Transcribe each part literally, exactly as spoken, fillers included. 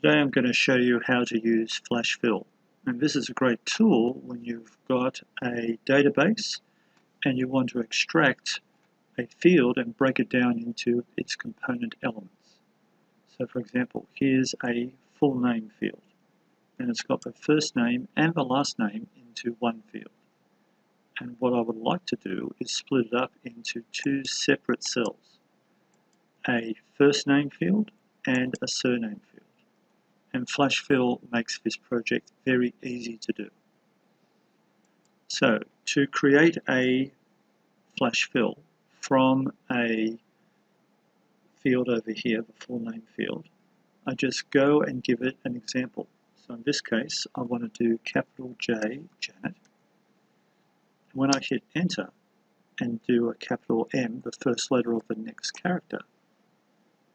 Today I'm going to show you how to use Flash Fill, and this is a great tool when you've got a database and you want to extract a field and break it down into its component elements. So for example, here's a full name field, and it's got the first name and the last name into one field. And what I would like to do is split it up into two separate cells, a first name field and a surname field. And Flash Fill makes this project very easy to do. So to create a Flash Fill from a field over here, the full name field, I just go and give it an example. So in this case, I want to do capital J, Janet. When I hit enter and do a capital M, the first letter of the next character,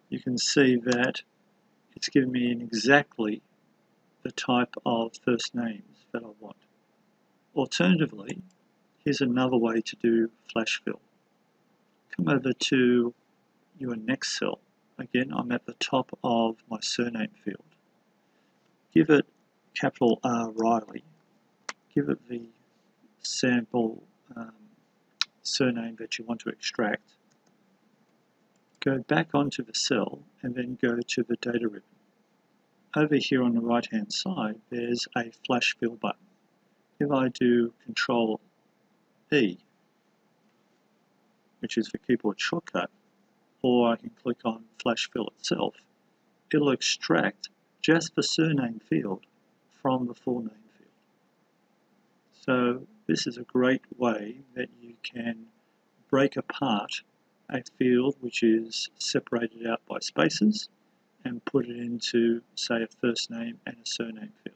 you can see that it's given me in exactly the type of first names that I want. Alternatively, here's another way to do Flash Fill. Come over to your next cell. Again, I'm at the top of my surname field. Give it capital R Riley. Give it the sample um, surname that you want to extract. Go back onto the cell and then go to the data ribbon. Over here on the right hand side, there's a Flash Fill button. If I do Control E, which is the keyboard shortcut, or I can click on Flash Fill itself, it'll extract just the surname field from the full name field. So this is a great way that you can break apart a field which is separated out by spaces and put it into, say, a first name and a surname field.